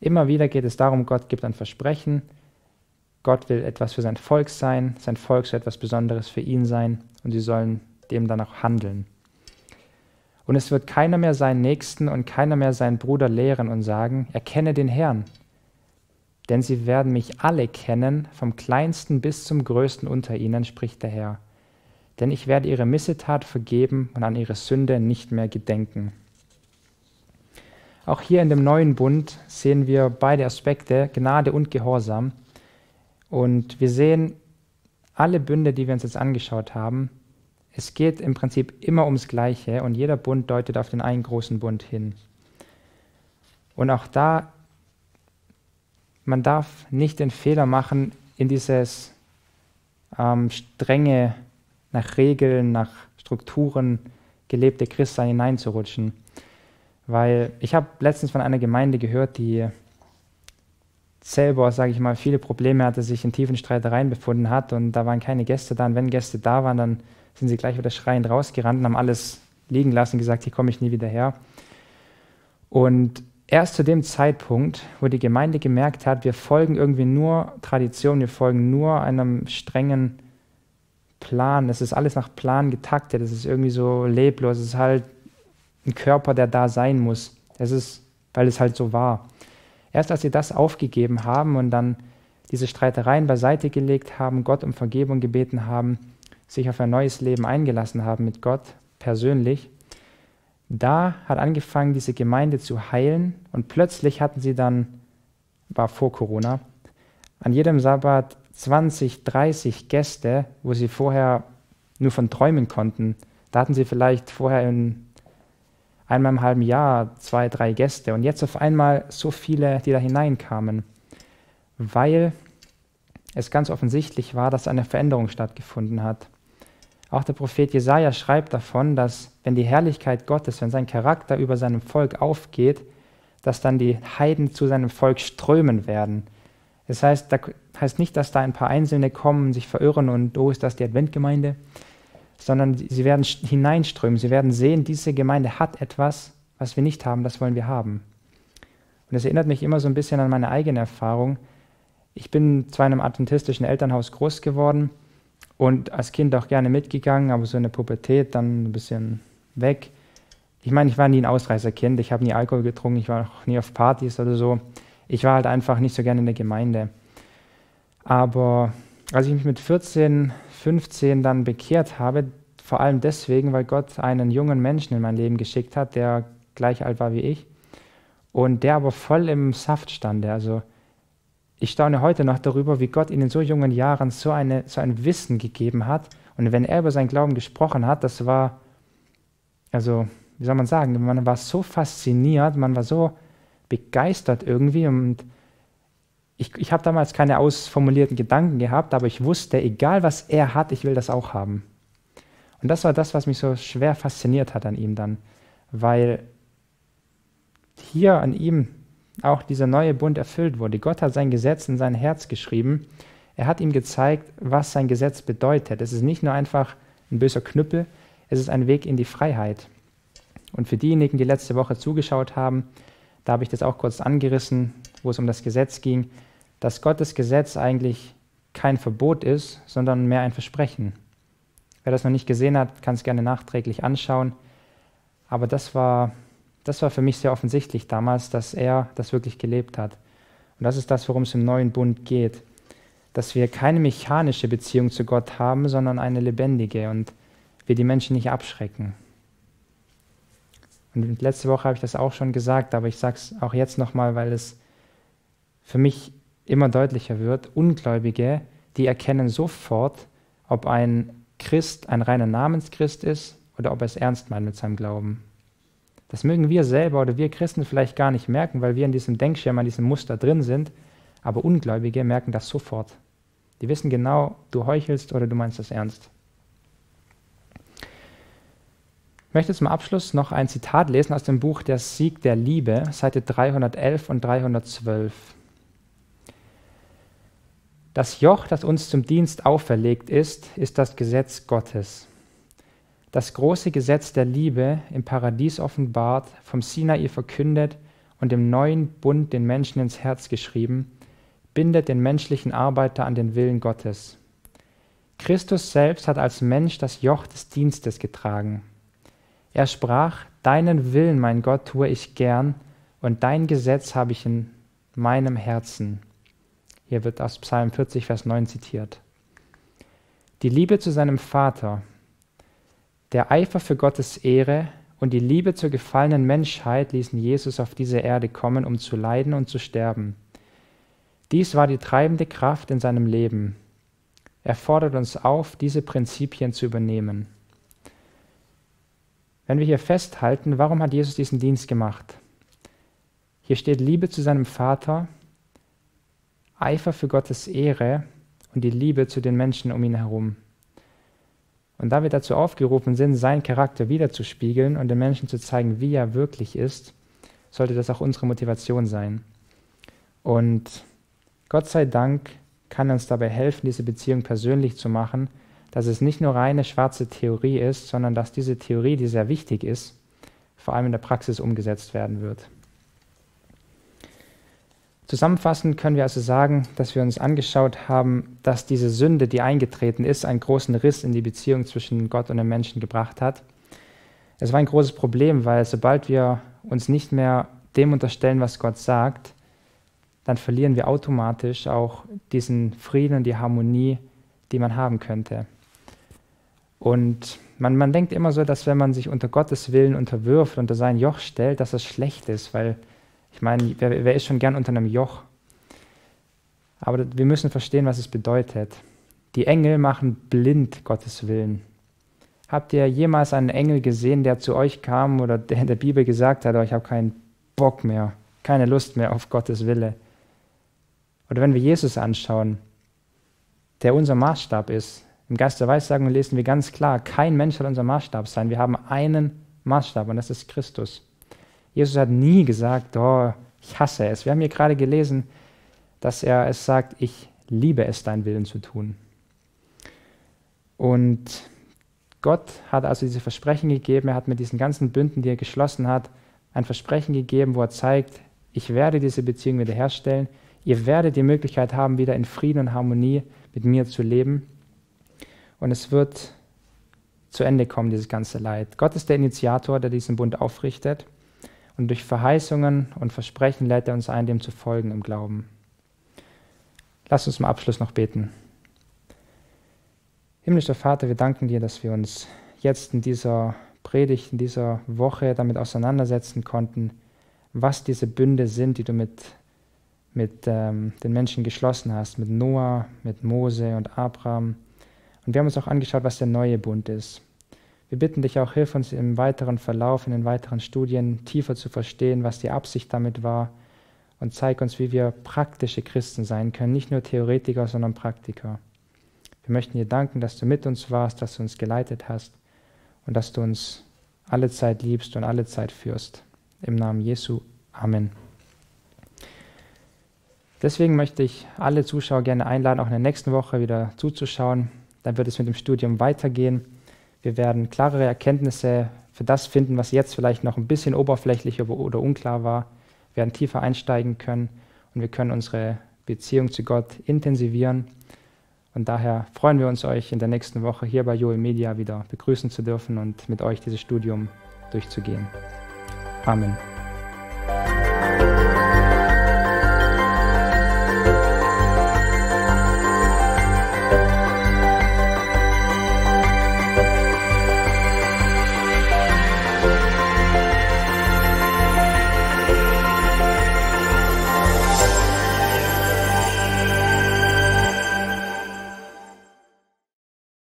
immer wieder geht es darum, Gott gibt ein Versprechen, Gott will etwas für sein Volk sein, sein Volk soll etwas Besonderes für ihn sein und sie sollen dem dann auch handeln. Und es wird keiner mehr seinen Nächsten und keiner mehr seinen Bruder lehren und sagen, erkenne den Herrn, denn sie werden mich alle kennen, vom Kleinsten bis zum Größten unter ihnen, spricht der Herr. Denn ich werde ihre Missetat vergeben und an ihre Sünde nicht mehr gedenken. Auch hier in dem neuen Bund sehen wir beide Aspekte, Gnade und Gehorsam. Und wir sehen alle Bünde, die wir uns jetzt angeschaut haben, es geht im Prinzip immer ums Gleiche und jeder Bund deutet auf den einen großen Bund hin. Und auch da, man darf nicht den Fehler machen, in dieses ähm, strenge, nach Regeln, nach Strukturen gelebte Christsein hineinzurutschen. Weil ich habe letztens von einer Gemeinde gehört, die selber, sage ich mal, viele Probleme hatte, sich in tiefen Streitereien befunden hat und da waren keine Gäste da und wenn Gäste da waren, dann sind sie gleich wieder schreiend rausgerannt und haben alles liegen lassen und gesagt, hier komme ich nie wieder her. Und erst zu dem Zeitpunkt, wo die Gemeinde gemerkt hat, wir folgen irgendwie nur Tradition, wir folgen nur einem strengen Plan, es ist alles nach Plan getaktet, es ist irgendwie so leblos, es ist halt ein Körper, der da sein muss. Es ist, weil es halt so war. Erst als sie das aufgegeben haben und dann diese Streitereien beiseite gelegt haben, Gott um Vergebung gebeten haben, sich auf ein neues Leben eingelassen haben mit Gott persönlich, da hat angefangen, diese Gemeinde zu heilen, und plötzlich hatten sie dann, war vor Corona, an jedem Sabbat zwanzig, dreißig Gäste, wo sie vorher nur von träumen konnten. Da hatten sie vielleicht vorher in einmal im halben Jahr zwei, drei Gäste und jetzt auf einmal so viele, die da hineinkamen, weil es ganz offensichtlich war, dass eine Veränderung stattgefunden hat. Auch der Prophet Jesaja schreibt davon, dass wenn die Herrlichkeit Gottes, wenn sein Charakter über seinem Volk aufgeht, dass dann die Heiden zu seinem Volk strömen werden. Das heißt, da heißt nicht, dass da ein paar Einzelne kommen, sich verirren und oh, ist das die Adventgemeinde, sondern sie werden hineinströmen, sie werden sehen, diese Gemeinde hat etwas, was wir nicht haben, das wollen wir haben. Und das erinnert mich immer so ein bisschen an meine eigene Erfahrung. Ich bin zwar in einem adventistischen Elternhaus groß geworden und als Kind auch gerne mitgegangen, aber so in der Pubertät dann ein bisschen weg. Ich meine, ich war nie ein Ausreißerkind, ich habe nie Alkohol getrunken, ich war auch nie auf Partys oder so. Ich war halt einfach nicht so gerne in der Gemeinde. Aber als ich mich mit vierzehn, fünfzehn dann bekehrt habe, vor allem deswegen, weil Gott einen jungen Menschen in mein Leben geschickt hat, der gleich alt war wie ich und der aber voll im Saft stand. Also ich staune heute noch darüber, wie Gott ihnen in so jungen Jahren so, eine, so ein Wissen gegeben hat. Und wenn er über seinen Glauben gesprochen hat, das war, also wie soll man sagen, man war so fasziniert, man war so begeistert irgendwie, und ich, ich habe damals keine ausformulierten Gedanken gehabt, aber ich wusste, egal was er hat, ich will das auch haben. Und das war das, was mich so schwer fasziniert hat an ihm dann, weil hier an ihm auch dieser neue Bund erfüllt wurde. Gott hat sein Gesetz in sein Herz geschrieben. Er hat ihm gezeigt, was sein Gesetz bedeutet. Es ist nicht nur einfach ein böser Knüppel, es ist ein Weg in die Freiheit. Und für diejenigen, die letzte Woche zugeschaut haben, da habe ich das auch kurz angerissen, wo es um das Gesetz ging, dass Gottes Gesetz eigentlich kein Verbot ist, sondern mehr ein Versprechen. Wer das noch nicht gesehen hat, kann es gerne nachträglich anschauen. Aber das war, das war für mich sehr offensichtlich damals, dass er das wirklich gelebt hat. Und das ist das, worum es im neuen Bund geht. Dass wir keine mechanische Beziehung zu Gott haben, sondern eine lebendige, und wir die Menschen nicht abschrecken. Und letzte Woche habe ich das auch schon gesagt, aber ich sage es auch jetzt nochmal, weil es für mich immer deutlicher wird. Ungläubige, die erkennen sofort, ob ein Christ ein reiner Namenschrist ist oder ob er es ernst meint mit seinem Glauben. Das mögen wir selber oder wir Christen vielleicht gar nicht merken, weil wir in diesem Denkschema, in diesem Muster drin sind, aber Ungläubige merken das sofort. Die wissen genau, du heuchelst oder du meinst das ernst. Ich möchte zum Abschluss noch ein Zitat lesen aus dem Buch Der Sieg der Liebe, Seite dreihundertelf und dreihundertzwölf. Das Joch, das uns zum Dienst auferlegt ist, ist das Gesetz Gottes. Das große Gesetz der Liebe, im Paradies offenbart, vom Sinai verkündet und im neuen Bund den Menschen ins Herz geschrieben, bindet den menschlichen Arbeiter an den Willen Gottes. Christus selbst hat als Mensch das Joch des Dienstes getragen. Er sprach, deinen Willen, mein Gott, tue ich gern, und dein Gesetz habe ich in meinem Herzen. Hier wird aus Psalm vierzig, Vers neun zitiert. Die Liebe zu seinem Vater, der Eifer für Gottes Ehre und die Liebe zur gefallenen Menschheit ließen Jesus auf diese Erde kommen, um zu leiden und zu sterben. Dies war die treibende Kraft in seinem Leben. Er fordert uns auf, diese Prinzipien zu übernehmen. Wenn wir hier festhalten, warum hat Jesus diesen Dienst gemacht? Hier steht Liebe zu seinem Vater, Eifer für Gottes Ehre und die Liebe zu den Menschen um ihn herum. Und da wir dazu aufgerufen sind, seinen Charakter wiederzuspiegeln und den Menschen zu zeigen, wie er wirklich ist, sollte das auch unsere Motivation sein. Und Gott sei Dank kann uns dabei helfen, diese Beziehung persönlich zu machen, dass es nicht nur reine schwarze Theorie ist, sondern dass diese Theorie, die sehr wichtig ist, vor allem in der Praxis umgesetzt werden wird. Zusammenfassend können wir also sagen, dass wir uns angeschaut haben, dass diese Sünde, die eingetreten ist, einen großen Riss in die Beziehung zwischen Gott und dem Menschen gebracht hat. Es war ein großes Problem, weil sobald wir uns nicht mehr dem unterstellen, was Gott sagt, dann verlieren wir automatisch auch diesen Frieden und die Harmonie, die man haben könnte. Und man, man denkt immer so, dass wenn man sich unter Gottes Willen unterwirft, unter sein Joch stellt, dass das schlecht ist, weil ich meine, wer, wer ist schon gern unter einem Joch? Aber wir müssen verstehen, was es bedeutet. Die Engel machen blind Gottes Willen. Habt ihr jemals einen Engel gesehen, der zu euch kam oder der in der Bibel gesagt hat, oh, ich habe keinen Bock mehr, keine Lust mehr auf Gottes Wille? Oder wenn wir Jesus anschauen, der unser Maßstab ist. Im Geist der Weissagung lesen wir ganz klar, kein Mensch soll unser Maßstab sein. Wir haben einen Maßstab und das ist Christus. Jesus hat nie gesagt, oh, ich hasse es. Wir haben hier gerade gelesen, dass er es sagt, ich liebe es, deinen Willen zu tun. Und Gott hat also diese Versprechen gegeben, er hat mit diesen ganzen Bünden, die er geschlossen hat, ein Versprechen gegeben, wo er zeigt, ich werde diese Beziehung wiederherstellen, ihr werdet die Möglichkeit haben, wieder in Frieden und Harmonie mit mir zu leben. Und es wird zu Ende kommen, dieses ganze Leid. Gott ist der Initiator, der diesen Bund aufrichtet. Und durch Verheißungen und Versprechen lädt er uns ein, dem zu folgen im Glauben. Lass uns zum Abschluss noch beten. Himmlischer Vater, wir danken dir, dass wir uns jetzt in dieser Predigt, in dieser Woche damit auseinandersetzen konnten, was diese Bünde sind, die du mit, mit ähm, den Menschen geschlossen hast, mit Noah, mit Mose und Abraham. Und wir haben uns auch angeschaut, was der neue Bund ist. Wir bitten dich auch, hilf uns im weiteren Verlauf, in den weiteren Studien tiefer zu verstehen, was die Absicht damit war, und zeig uns, wie wir praktische Christen sein können, nicht nur Theoretiker, sondern Praktiker. Wir möchten dir danken, dass du mit uns warst, dass du uns geleitet hast und dass du uns alle Zeit liebst und alle Zeit führst. Im Namen Jesu. Amen. Deswegen möchte ich alle Zuschauer gerne einladen, auch in der nächsten Woche wieder zuzuschauen. Dann wird es mit dem Studium weitergehen. Wir werden klarere Erkenntnisse für das finden, was jetzt vielleicht noch ein bisschen oberflächlich oder unklar war. Wir werden tiefer einsteigen können und wir können unsere Beziehung zu Gott intensivieren. Und daher freuen wir uns, euch in der nächsten Woche hier bei Joel Media wieder begrüßen zu dürfen und mit euch dieses Studium durchzugehen. Amen.